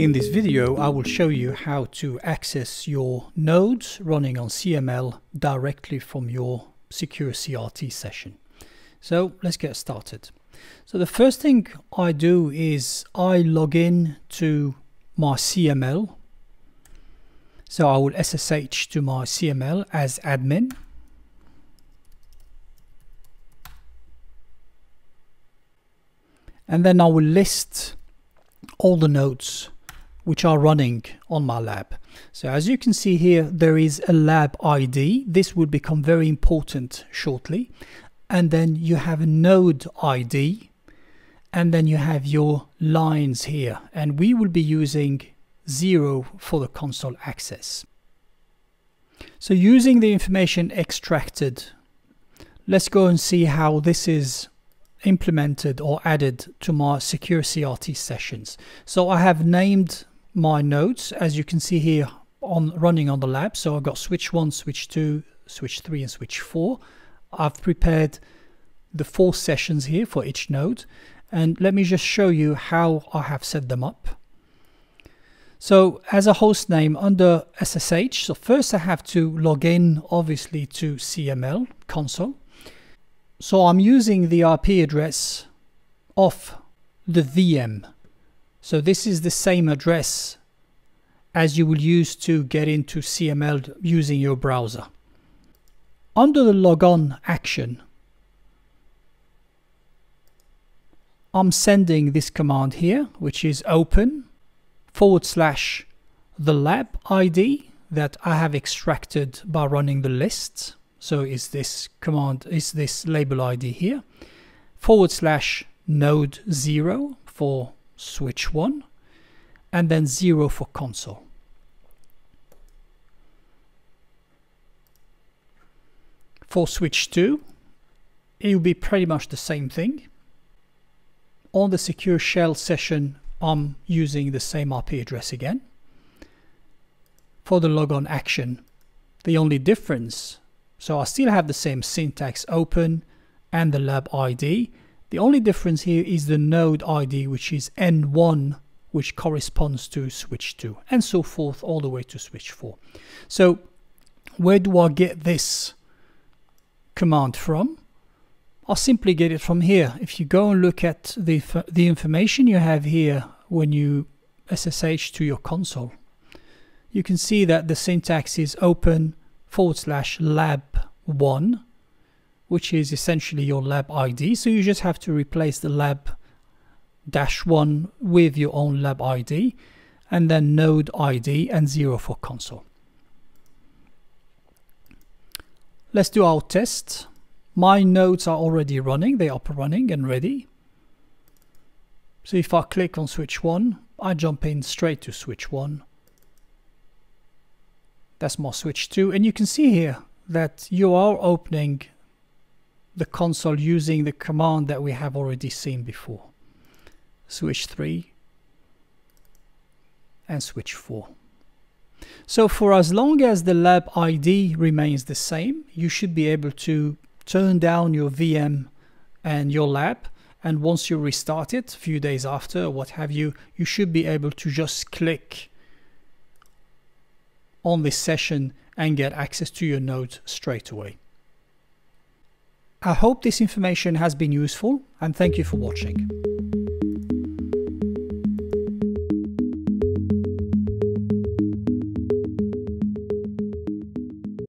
In this video, I will show you how to access your nodes running on CML directly from your secure CRT session. So let's get started. So the first thing I do is I log in to my CML. So I will SSH to my CML as admin. And then I will list all the nodes which are running on my lab. So as you can see here, there is a lab ID. This will become very important shortly. And then you have a node ID, and then you have your lines here, and we will be using 0 for the console access. So using the information extracted, let's go and see how this is implemented or added to my secure CRT sessions. So I have named my nodes, as you can see here, on running on the lab. So I've got switch 1, switch 2, switch 3 and switch 4. I've prepared the 4 sessions here for each node, and let me just show you how I have set them up. So as a host name under SSH, so first I have to log in obviously to CML console. So I'm using the IP address of the VM. So this is the same address as you will use to get into CML using your browser. Under the logon action, I'm sending this command here, which is open / the lab ID that I have extracted by running the list. So is this command, is this label ID here, / node 0 for switch 1, and then 0 for console. For switch 2, it will be pretty much the same thing. On the secure shell session, I'm using the same IP address again. For the logon action, the only difference, so I still have the same syntax, open and the lab ID. The only difference here is the node ID, which is N1, which corresponds to switch 2, and so forth all the way to switch 4. So where do I get this command from? I'll simply get it from here. If you go and look at the information you have here when you SSH to your console, you can see that the syntax is open / lab1, which is essentially your lab ID. So you just have to replace the lab-1 with your own lab ID, and then node ID and 0 for console. Let's do our test. My nodes are already running, they are up running and ready. So if I click on switch 1, I jump in straight to switch 1. That's my switch 2, and you can see here that you are opening the console using the command that we have already seen before. Switch 3 and switch 4. So for as long as the lab ID remains the same, you should be able to turn down your VM and your lab, and once you restart it a few days after or what have you, you should be able to just click on this session and get access to your node straight away. I hope this information has been useful, and thank you for watching.